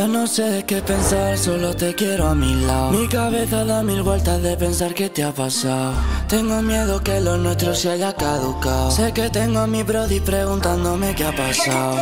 Ya no sé qué pensar, solo te quiero a mi lado. Mi cabeza da mil vueltas de pensar qué te ha pasado. Tengo miedo que lo nuestro se haya caducado. Sé que tengo a mi Brody preguntándome qué ha pasado.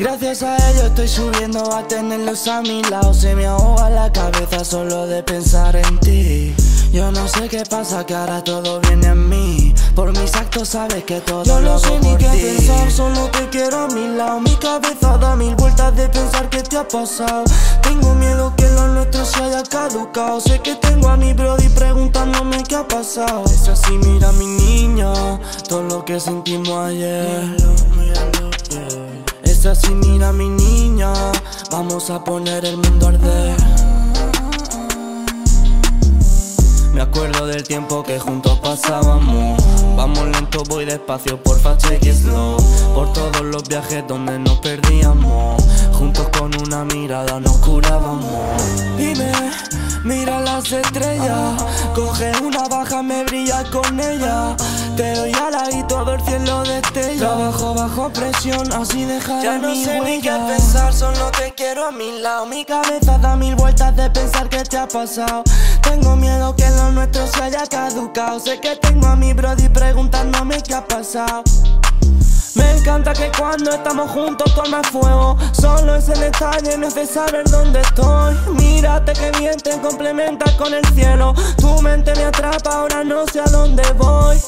Gracias a ello estoy subiendo a tenerlos a mi lado. Se me ahoga la cabeza solo de pensar en ti. Yo no sé qué pasa, que ahora todo viene en mí. Por mis actos sabes que todo lo hago por ti. Yo no sé ni qué pensar, solo te quiero a mi lado. Mi cabeza da mil vueltas de pensar que te ha pasado. Tengo miedo que lo nuestro se haya caducado. Sé que tengo a mi Brody preguntándome qué ha pasado. Es así, mira mi niña, todo lo que sentimos ayer. Es así, mira mi niña, vamos a poner el mundo a arder. Me acuerdo del tiempo que juntos pasábamos. Vamos lento, voy despacio, porfa, check it slow. Por todos los viajes donde nos perdíamos, juntos con una mirada nos curábamos. Dime, mira las estrellas, coge una baja, me brilla con ella. Te doy ala y todo el cielo destella. Trabajo bajo presión, así dejaré mi huella. Ya no sé ni qué pensar, solo te quiero a mi lado. Mi cabeza da mil vueltas de pensar que te ha pasado. Tengo miedo que lo nuestro se haya caducado. Sé que tengo a mi Brody preguntándome qué ha pasado. Me encanta que cuando estamos juntos toma fuego. Solo es el detalle, no es de saber dónde estoy. Mírate que bien te complementas con el cielo. Tu mente me atrapa, ahora no sé a dónde voy.